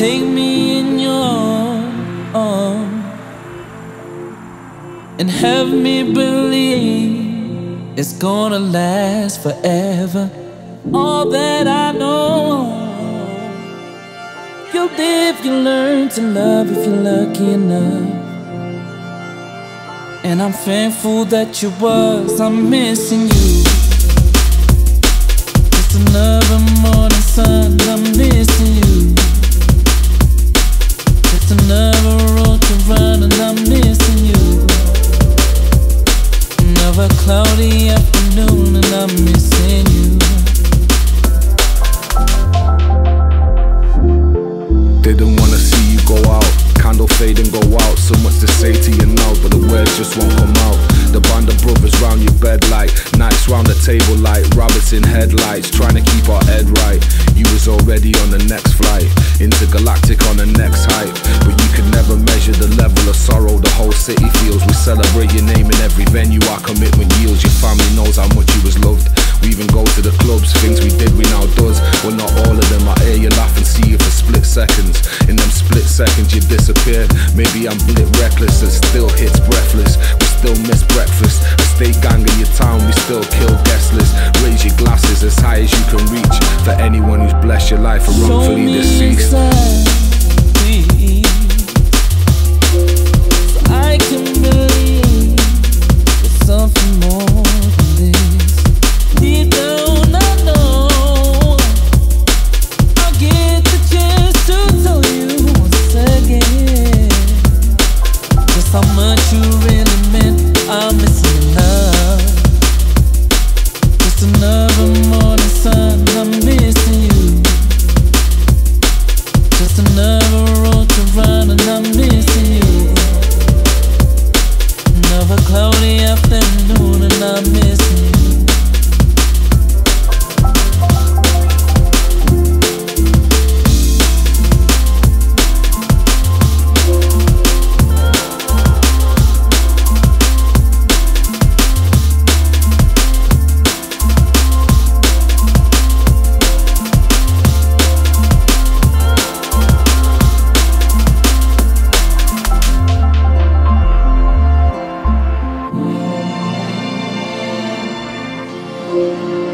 Take me in your arms and have me believe it's gonna last forever. All that I know, you live, you learn to love if you're lucky enough. And I'm thankful that you was, I'm missing you. Just another morning sun, I'm missing you. Just another road to run and I'm missing you. Another cloudy afternoon and I'm missing you. They don't wanna see you go out, condo fade and go out. So much to say to you now, but the words just won't come out. The band of brothers round your bed like knights round the table like rabbits in headlights, trying to keep our head right. You was already on the next flight, intergalactic on the next hype, but you could never measure the level of sorrow the whole city feels. We celebrate your name in every venue, our commitment yields. Your family knows how much you was loved. We even go to the clubs, things we did we now does. Well, not all of them. I hear you laugh and see you for split seconds. In them split seconds you disappear. Maybe I'm blit reckless and still hits breathless. We still miss breakfast. A state gang in your town, we still kill guestless. Raise your glasses as high as you can reach for anyone who's blessed your life or wrongfully deceased. Show me the sign, please, so I can believe there's something more than this. Deep down I know I'll get the chance to tell you once again just how much you really meant. I'm missing your love. Just another morning sun, I'm missing you. Just another road to run and I'm missing you. Another cloudy afternoon and I'm missing you.